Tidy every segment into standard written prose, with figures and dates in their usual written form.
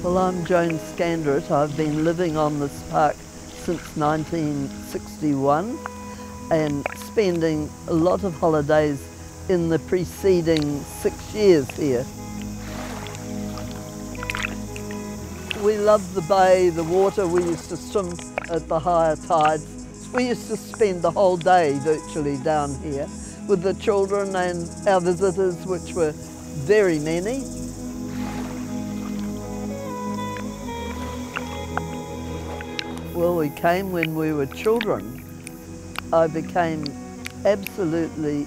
Well, I'm Joan Scandrett. I've been living on this park since 1961 and spending a lot of holidays in the preceding 6 years here. We love the bay, the water. We used to swim at the higher tides. We used to spend the whole day virtually down here with the children and our visitors, which were very many. Well, we came when we were children. I became absolutely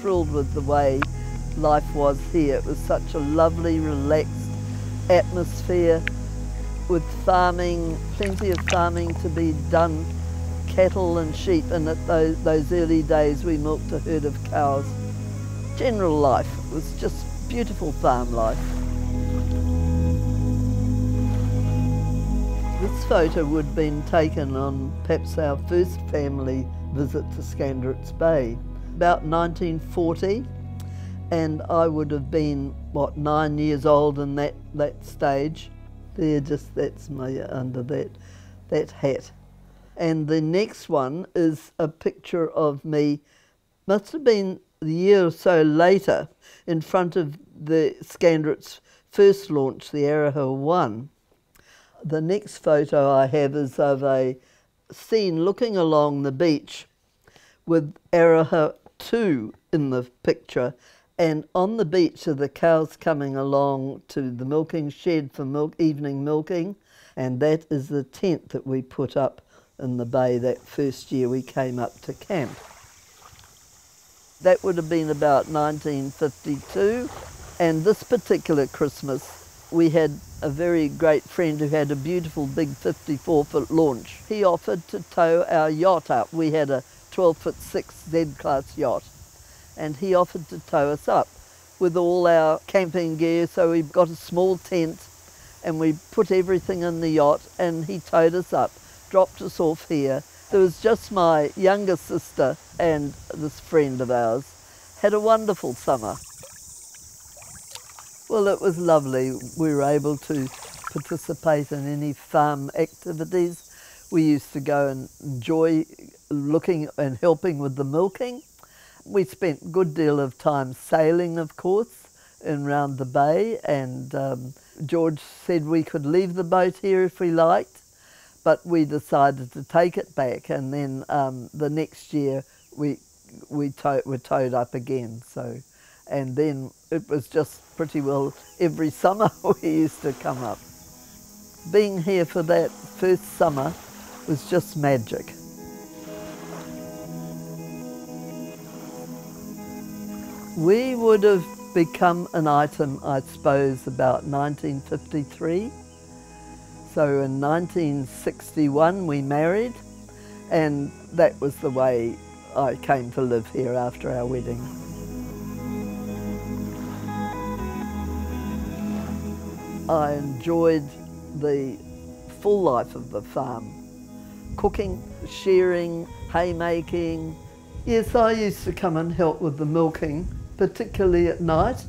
thrilled with the way life was here. It was such a lovely, relaxed atmosphere, with farming, plenty of farming to be done, cattle and sheep, and at those early days we milked a herd of cows. General life, it was just beautiful farm life. This photo would have been taken on perhaps our first family visit to Scandretts Bay, about 1940, and I would have been, what, 9 years old in that stage. There, just that's me under that hat. And the next one is a picture of me, must have been a year or so later, in front of the Scandretts' first launch, the Araha I. The next photo I have is of a scene looking along the beach with Araha 2 in the picture, and on the beach are the cows coming along to the milking shed for evening milking, and that is the tent that we put up in the bay that first year we came up to camp. That would have been about 1952, and this particular Christmas we had a very great friend who had a beautiful big 54-foot launch. He offered to tow our yacht up. We had a 12'6" Z-class yacht, and he offered to tow us up with all our camping gear, so we got a small tent and we put everything in the yacht, and he towed us up, dropped us off here. There was just my younger sister and this friend of ours. Had a wonderful summer. Well, it was lovely. We were able to participate in any farm activities. We used to go and enjoy looking and helping with the milking. We spent a good deal of time sailing, of course, and round the bay, and George said we could leave the boat here if we liked, but we decided to take it back, and then the next year we were towed up again. So, and then it was just pretty well every summer we used to come up. Being here for that first summer was just magic. We would have become an item, I suppose, about 1953. So in 1961 we married, and that was the way I came to live here after our wedding. I enjoyed the full life of the farm, cooking, shearing, haymaking. Yes, I used to come and help with the milking, particularly at night.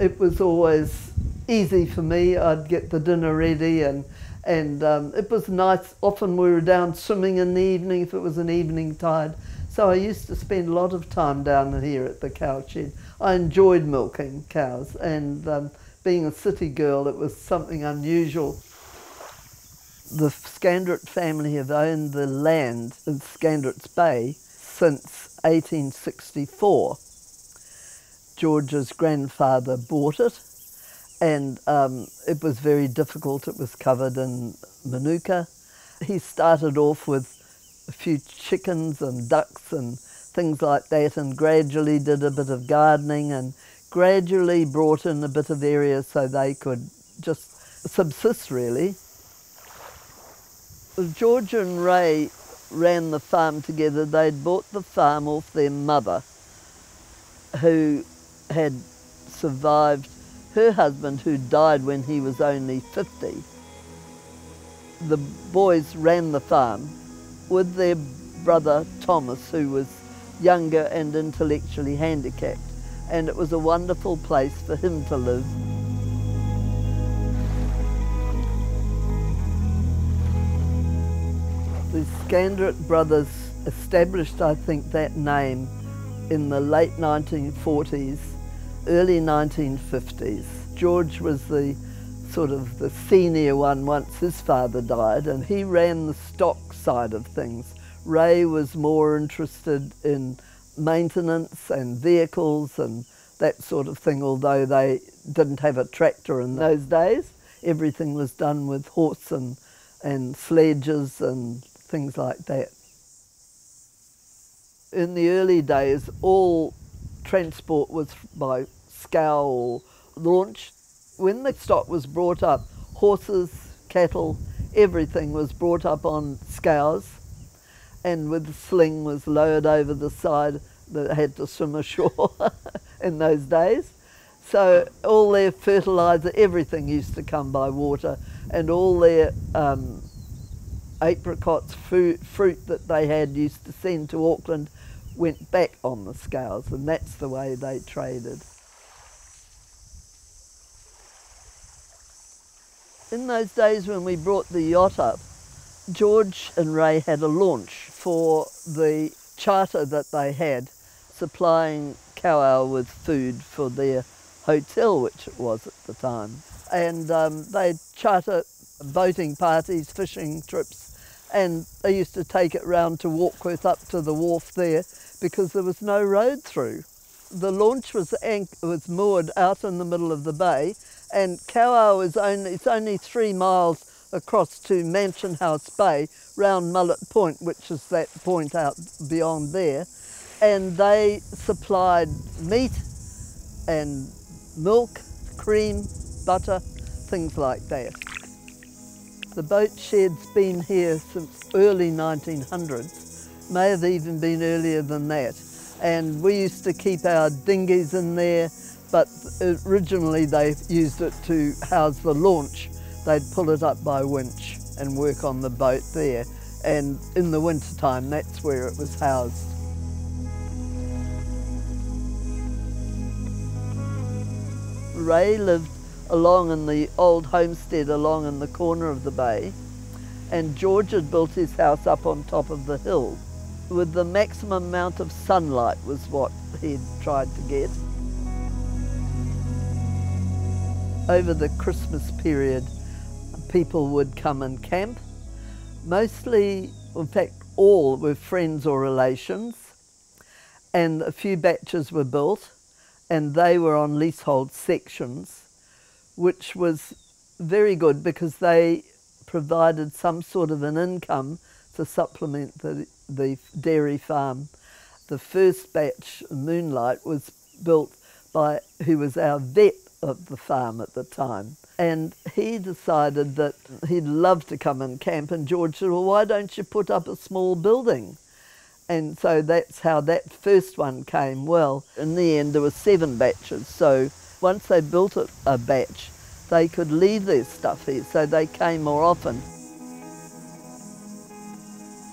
It was always easy for me. I'd get the dinner ready, and it was nice. Often we were down swimming in the evening if it was an evening tide. So I used to spend a lot of time down here at the cow shed. I enjoyed milking cows, and being a city girl, it was something unusual. The Scandrett family have owned the land in Scandretts Bay since 1864. George's grandfather bought it, and it was very difficult. It was covered in manuka. He started off with a few chickens and ducks and things like that, and gradually did a bit of gardening and gradually brought in a bit of area so they could just subsist, really. George and Ray ran the farm together. They'd bought the farm off their mother, who had survived her husband, who died when he was only 50. The boys ran the farm with their brother Thomas, who was younger and intellectually handicapped, and it was a wonderful place for him to live. The Scandrett brothers established, I think, that name in the late 1940s, early 1950s. George was the sort of the senior one once his father died, and he ran the stock side of things. Ray was more interested in maintenance and vehicles and that sort of thing, although they didn't have a tractor in those days. Everything was done with horse and sledges and things like that. In the early days, all transport was by scow or launch. When the stock was brought up, horses, cattle, everything was brought up on scows, and with the sling was lowered over the side that had to swim ashore in those days. So all their fertiliser, everything used to come by water, and all their apricots, fruit that they had used to send to Auckland went back on the scows, and that's the way they traded. In those days when we brought the yacht up, George and Ray had a launch for the charter that they had, supplying Kawau with food for their hotel, which it was at the time. And they'd charter boating parties, fishing trips, and they used to take it round to Warkworth up to the wharf there because there was no road through. The launch was moored out in the middle of the bay, and Kawau is only 3 miles across to Mansion House Bay, round Mullet Point, which is that point out beyond there. And they supplied meat and milk, cream, butter, things like that. The boat shed's been here since early 1900s, may have even been earlier than that. And we used to keep our dinghies in there, but originally they used it to house the launch. They'd pull it up by winch and work on the boat there. And in the winter time, that's where it was housed. Ray lived along in the old homestead, along in the corner of the bay, and George had built his house up on top of the hill, with the maximum amount of sunlight was what he'd tried to get. Over the Christmas period, people would come and camp. Mostly, in fact, all were friends or relations, and a few batches were built, and they were on leasehold sections, which was very good because they provided some sort of an income to supplement the dairy farm. The first batch, Moonlight, was built by who was our vet of the farm at the time. And he decided that he'd love to come and camp, and George said, well, why don't you put up a small building? And so that's how that first one came. Well, in the end, there were 7 batches, so once they built a batch, they could leave their stuff here, so they came more often.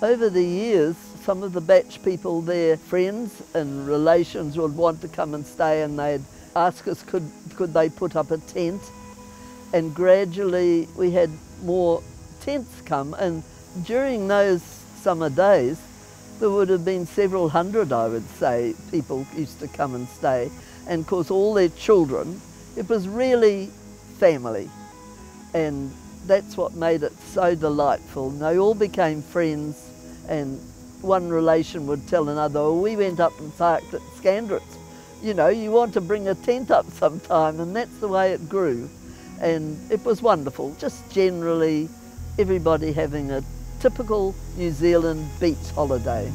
Over the years, some of the batch people, their friends and relations, would want to come and stay, and they'd ask us could they put up a tent. And gradually we had more tents come, and during those summer days, there would have been several hundred, I would say, people used to come and stay, and of course all their children. It was really family, and that's what made it so delightful. And they all became friends, and one relation would tell another, oh, we went up and parked at Scandrett's. You know, you want to bring a tent up sometime, and that's the way it grew. And it was wonderful, just generally everybody having a typical New Zealand beach holiday.